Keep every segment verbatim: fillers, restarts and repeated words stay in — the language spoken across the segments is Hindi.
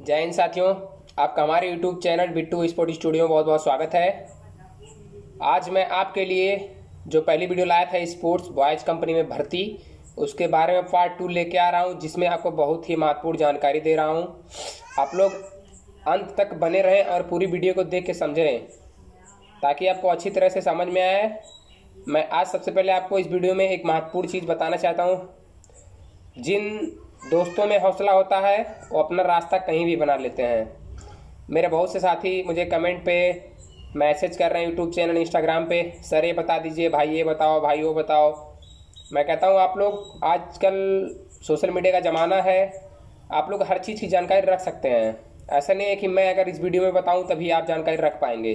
जय हिंद साथियों, आपका हमारे YouTube channel Bittu sport studio में बहुत बहुत स्वागत है। आज मैं आपके लिए जो पहली वीडियो लाया था स्पोर्ट्स बॉयज़ कंपनी में भर्ती, उसके बारे में पार्ट टू लेके आ रहा हूँ, जिसमें आपको बहुत ही महत्वपूर्ण जानकारी दे रहा हूँ। आप लोग अंत तक बने रहें और पूरी वीडियो को देख के समझें ताकि आपको अच्छी तरह से समझ में आए। मैं आज सबसे पहले आपको इस वीडियो में एक महत्वपूर्ण चीज़ बताना चाहता हूँ। जिन दोस्तों में हौसला होता है वो अपना रास्ता कहीं भी बना लेते हैं। मेरे बहुत से साथी मुझे कमेंट पे मैसेज कर रहे हैं, यूट्यूब चैनल इंस्टाग्राम पे, सर ये बता दीजिए, भाई ये बताओ, भाई वो बताओ। मैं कहता हूँ आप लोग, आजकल सोशल मीडिया का ज़माना है, आप लोग हर चीज़ की जानकारी रख सकते हैं। ऐसा नहीं है कि मैं अगर इस वीडियो में बताऊँ तभी आप जानकारी रख पाएंगे।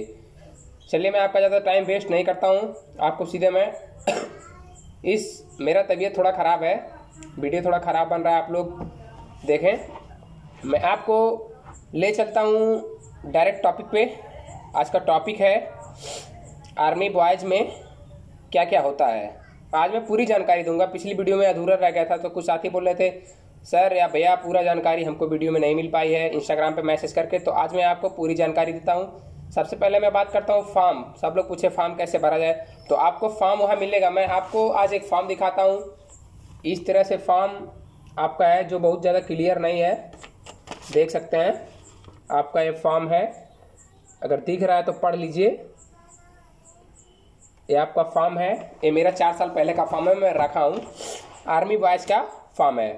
चलिए, मैं आपका ज़्यादा टाइम वेस्ट नहीं करता हूँ, आपको सीधे मैं इस मेरा तबीयत थोड़ा ख़राब है, वीडियो थोड़ा ख़राब बन रहा है, आप लोग देखें। मैं आपको ले चलता हूँ डायरेक्ट टॉपिक पे। आज का टॉपिक है आर्मी बॉयज़ में क्या क्या होता है। आज मैं पूरी जानकारी दूंगा। पिछली वीडियो में अधूरा रह गया था, तो कुछ साथी बोल रहे थे सर या भैया पूरा जानकारी हमको वीडियो में नहीं मिल पाई है इंस्टाग्राम पे मैसेज करके, तो आज मैं आपको पूरी जानकारी देता हूँ। सबसे पहले मैं बात करता हूँ फॉर्म। सब लोग पूछे फॉर्म कैसे भरा जाए, तो आपको फॉर्म वहाँ मिलेगा। मैं आपको आज एक फॉर्म दिखाता हूँ। इस तरह से फॉर्म आपका है, जो बहुत ज़्यादा क्लियर नहीं है, देख सकते हैं। आपका ये फॉर्म है, अगर दिख रहा है तो पढ़ लीजिए। ये आपका फॉर्म है, ये मेरा चार साल पहले का फॉर्म है, मैं रखा हूँ। आर्मी बॉयज़ का फॉर्म है।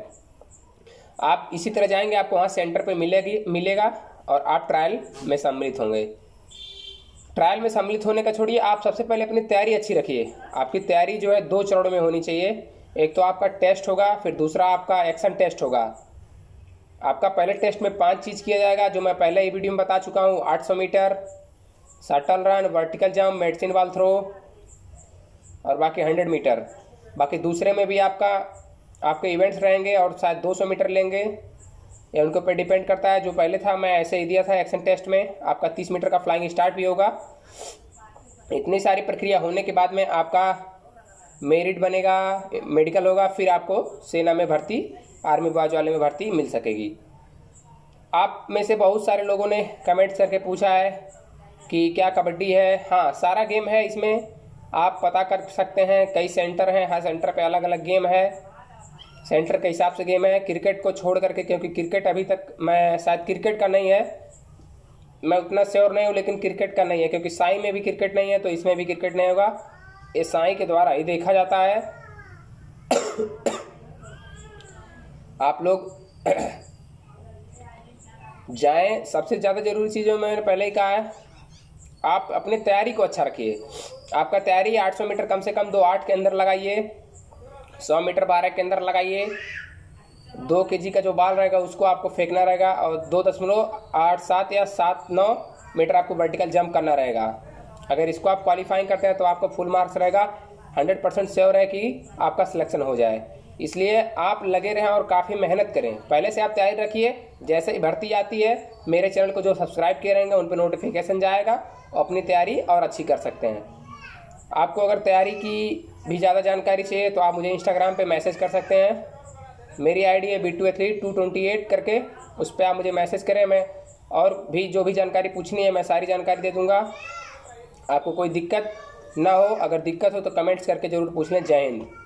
आप इसी तरह जाएंगे, आपको वहाँ सेंटर पे मिलेगी मिलेगा और आप ट्रायल में सम्मिलित होंगे। ट्रायल में सम्मिलित होने का छोड़िए, आप सबसे पहले अपनी तैयारी अच्छी रखिए। आपकी तैयारी जो है दो चरणों में होनी चाहिए। एक तो आपका टेस्ट होगा, फिर दूसरा आपका एक्शन टेस्ट होगा। आपका पहले टेस्ट में पांच चीज़ किया जाएगा, जो मैं पहले ही वीडियो में बता चुका हूँ। आठ सौ metre, shuttle run, vertical jump, medicine ball throw और बाकी सौ मीटर। बाकी दूसरे में भी आपका आपके इवेंट्स रहेंगे और शायद दो सौ मीटर लेंगे, या उनके ऊपर डिपेंड करता है। जो पहले था मैं ऐसे ही दिया था एक्शन टेस्ट में। आपका तीस मीटर का फ्लाइंग स्टार्ट भी होगा। इतनी सारी प्रक्रिया होने के बाद में आपका मेरिट बनेगा, मेडिकल होगा, फिर आपको सेना में भर्ती, आर्मी बॉयज़ वाले में भर्ती मिल सकेगी। आप में से बहुत सारे लोगों ने कमेंट करके पूछा है कि क्या कबड्डी है। हाँ, सारा गेम है इसमें, आप पता कर सकते हैं। कई सेंटर हैं, हर सेंटर पे अलग अलग गेम है, सेंटर के हिसाब से गेम है। क्रिकेट को छोड़ करके, क्योंकि क्रिकेट अभी तक मैं शायद क्रिकेट का नहीं है, मैं उतना श्योर नहीं हूँ, लेकिन क्रिकेट का नहीं है क्योंकि साई में भी क्रिकेट नहीं है, तो इसमें भी क्रिकेट नहीं होगा। ये साई के द्वारा ही देखा जाता है। आप लोग जाएं। सबसे ज़्यादा ज़रूरी चीज़ जो मैंने पहले ही कहा है, आप अपने तैयारी को अच्छा रखिए। आपका तैयारी आठ सौ मीटर कम से कम दो आठ के अंदर लगाइए, सौ मीटर बारह के अंदर लगाइए। दो केजी का जो बाल रहेगा उसको आपको फेंकना रहेगा और दो दशमलव आठ सात या सात नौ मीटर आपको वर्टिकल जंप करना रहेगा। अगर इसको आप क्वालिफाइंग करते हैं तो आपको फुल मार्क्स रहेगा। हंड्रेड परसेंट श्योर है कि आपका सिलेक्शन हो जाए, इसलिए आप लगे रहें और काफ़ी मेहनत करें। पहले से आप तैयारी रखिए। जैसे ही भर्ती आती है, मेरे चैनल को जो सब्सक्राइब किए रहेंगे उन पर नोटिफिकेशन जाएगा और अपनी तैयारी और अच्छी कर सकते हैं। आपको अगर तैयारी की भी ज़्यादा जानकारी चाहिए तो आप मुझे इंस्टाग्राम पे मैसेज कर सकते हैं। मेरी आईडी है Bittu athlete two twenty eight करके, उस पर आप मुझे मैसेज करें। मैं और भी जो भी जानकारी पूछनी है मैं सारी जानकारी दे दूँगा, आपको कोई दिक्कत ना हो। अगर दिक्कत हो तो कमेंट्स करके ज़रूर पूछ लें। जय हिंद।